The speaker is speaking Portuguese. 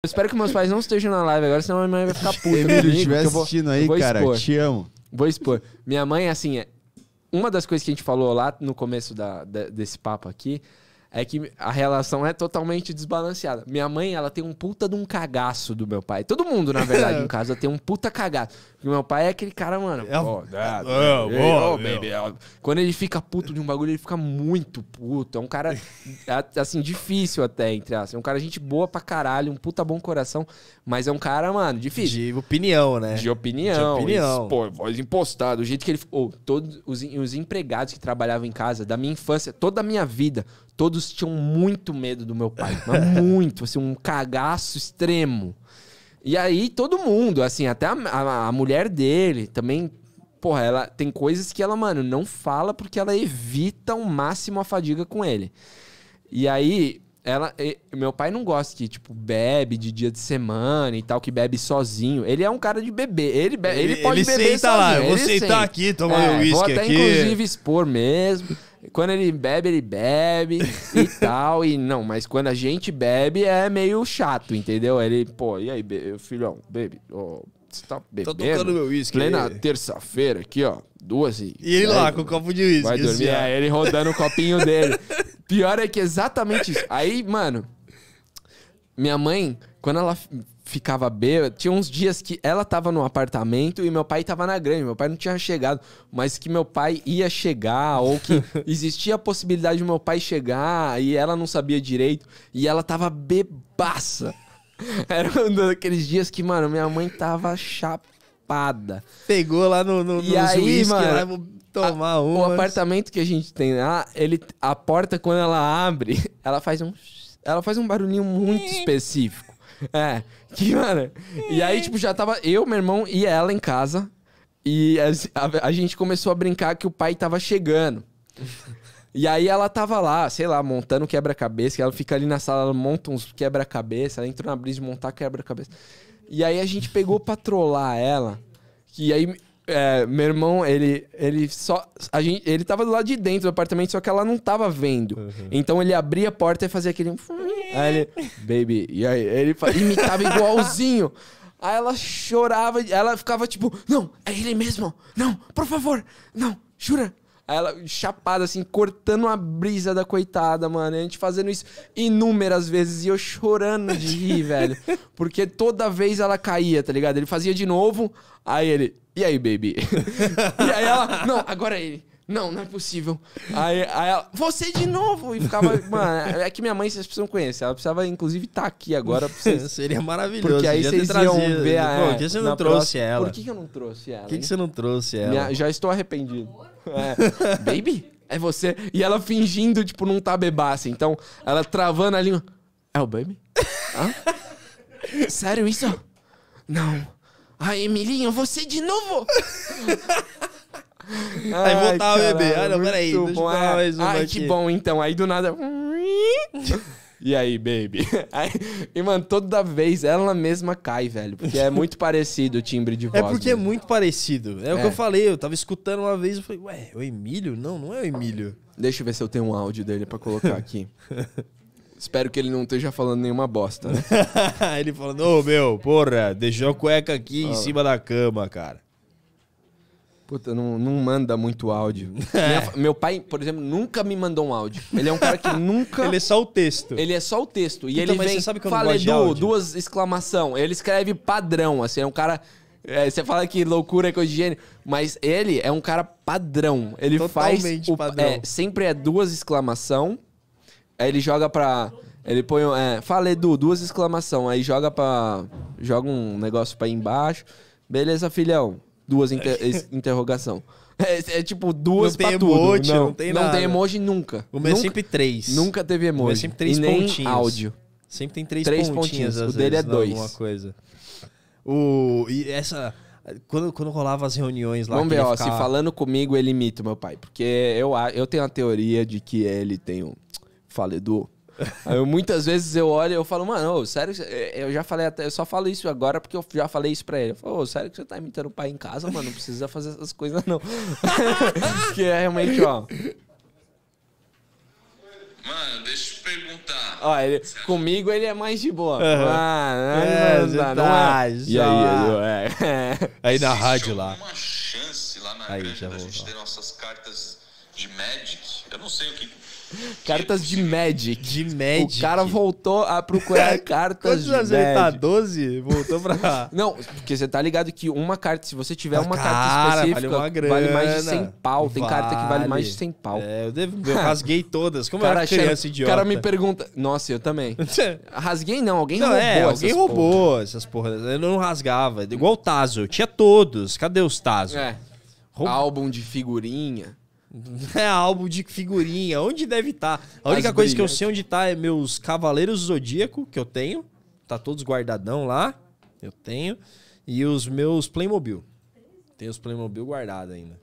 Eu espero que meus pais não estejam na live agora, senão minha mãe vai ficar puta. Emílio, se estiver assistindo aí, cara, expor. Te amo. Vou expor. Minha mãe, assim, uma das coisas que a gente falou lá no começo desse papo aqui é que a relação é totalmente desbalanceada. Minha mãe, ela tem um puta de um cagaço do meu pai. Todo mundo, na verdade, em casa tem um puta cagaço. Porque meu pai é aquele cara, mano... Quando ele fica puto de um bagulho, ele fica muito puto. É um cara, assim, difícil até, entre aspas. É um cara gente boa pra caralho, um puta bom coração. Mas é um cara, mano, difícil. De opinião, né? De opinião. De opinião. Pô, voz impostada. O jeito que ele... Oh, todos os empregados que trabalhavam em casa, da minha infância, toda a minha vida, todos tinham muito medo do meu pai. Mas muito, assim, um cagaço extremo. E aí, todo mundo, assim, até a mulher dele também, porra, ela tem coisas que ela, mano, não fala porque ela evita ao máximo a fadiga com ele. E aí, meu pai não gosta que, tipo, bebe de dia de semana e tal, que bebe sozinho. Ele é um cara de beber. Ele pode beber sozinho. Ele senta lá, eu vou sentar aqui, tomar meu uísque aqui. Vou até, inclusive, expor mesmo. Quando ele bebe e tal, e não, mas quando a gente bebe é meio chato, entendeu? Ele, pô, e aí, filhão, baby, ó, você tá bebendo? Tô tocando meu uísque. Plena terça-feira aqui, ó, 12. E ele lá, com o copo de uísque. Vai dormir, é ele rodando o copinho dele. Pior é que exatamente isso. Aí, mano, minha mãe, quando ela ficava bêbada, tinha uns dias que ela tava no apartamento e meu pai tava na granja, meu pai não tinha chegado, mas que meu pai ia chegar, ou que existia a possibilidade de meu pai chegar e ela não sabia direito, e ela tava bebaça. Era um daqueles dias que, mano, minha mãe tava chapada. Pegou lá no aí, mano, lá, tomar uma. O apartamento que a gente tem lá, a porta, quando ela abre, ela faz um barulhinho muito específico. É, que, mano... E aí, tipo, já tava eu, meu irmão e ela em casa. E a gente começou a brincar que o pai tava chegando. E aí ela tava lá, sei lá, montando quebra-cabeça. Ela fica ali na sala, ela monta uns quebra-cabeça. Ela entrou na brisa de montar quebra-cabeça. E aí a gente pegou pra trollar ela. E aí... meu irmão, ele tava do lado de dentro do apartamento, só que ela não tava vendo. Uhum. Então ele abria a porta e fazia aquele... Aí ele... Baby, e aí? Ele imitava igualzinho. Aí ela chorava, ela ficava tipo... Não, é ele mesmo. Não, por favor. Não, jura. Aí ela chapada, assim, cortando a brisa da coitada, mano. E a gente fazendo isso inúmeras vezes. E eu chorando de rir, velho. Porque toda vez ela caía, tá ligado? Ele fazia de novo, aí ele... E aí, baby? E aí ela... Não, agora é ele. Não, não é possível. Aí ela... Você de novo! E ficava... Mano, é que minha mãe, vocês precisam conhecer. Ela precisava, inclusive, estar aqui agora. Vocês... Seria maravilhoso. Porque aí vocês iam ver a... Por que você não trouxe ela? Por que eu não trouxe ela? Por que você não trouxe ela? Já estou arrependido. É. Baby? É você? E ela fingindo, tipo, não tá bebaça. Então, ela travando a língua. É o baby? Hã? Sério isso? Não. Ai, Emilinho, você de novo? Ai, aí voltava o bebê. Ah, não, peraí. Deixa eu tomar mais uma. Ai, que bom, então. Aí do nada... E aí, baby? Aí, e, mano, toda vez ela mesma cai, velho. Porque é muito parecido o timbre de voz. É porque mesmo. É muito parecido. É o que eu falei. Eu tava escutando uma vez e falei... Ué, é o Emílio? Não, não é o Emílio. Deixa eu ver se eu tenho um áudio dele pra colocar aqui. Espero que ele não esteja falando nenhuma bosta, né? Ele falando, ô, meu, porra, deixou a cueca aqui em cima da cama, cara. Puta, não manda muito áudio. Meu pai, por exemplo, nunca me mandou um áudio. Ele é um cara que nunca... Ele é só o texto. Ele é só o texto. E então, ele vem, fala Edu, duas exclamação. Ele escreve padrão, assim, é um cara... você fala que loucura é coisa de gênio, mas ele é um cara padrão. Ele totalmente faz... Padrão. Sempre é duas exclamação... Aí ele joga pra... Ele põe... fala, Edu, duas exclamação. Aí joga pra... Joga um negócio pra embaixo. Beleza, filhão. Duas interrogação. É tipo duas pra tudo. Emoji, não tem emoji, não tem emoji nunca. O meu é sempre três. Nunca teve emoji. O meu é sempre três pontinhos. E nem áudio. Sempre tem três pontinhas. O dele é dois. Coisa. E essa... Quando rolava as reuniões lá... Vamos ver, ó. Ficava... Se falando comigo, ele imita o meu pai. Porque eu tenho a teoria de que ele tem um... Fala, Edu. Aí muitas vezes eu olho e eu falo, mano, sério, eu já falei até, eu só falo isso agora porque eu já falei isso pra ele. Eu falo, sério que você tá imitando o pai em casa, mano? Não precisa fazer essas coisas, não. Que é realmente, ó. Mano, deixa eu te perguntar. Ó, ele, comigo ele é mais de boa. Aí na rádio lá. Uma chance lá na grande da gente ter nossas cartas de Magic. Eu não sei o que... Cartas de Magic. O cara voltou a procurar cartas de Magic. Ele tá 12, voltou pra... Não, porque você tá ligado que uma carta, se você tiver uma carta específica, vale mais de 100 pau. Tem carta que vale mais de 100 pau. É, eu devo, eu rasguei todas. Como cara, eu era criança idiota. O cara me pergunta... Nossa, eu também. Rasguei não, alguém não, roubou alguém roubou essas porras. Eu não rasgava. Igual o Tazo, eu tinha todos. Cadê os Tazo? É. Álbum de figurinha. É álbum de figurinha. Onde deve estar? A única coisa que eu sei onde tá é meus Cavaleiros do Zodíaco, que eu tenho. Tá todos guardadão lá. Eu tenho. E os meus Playmobil. Tem os Playmobil guardado ainda.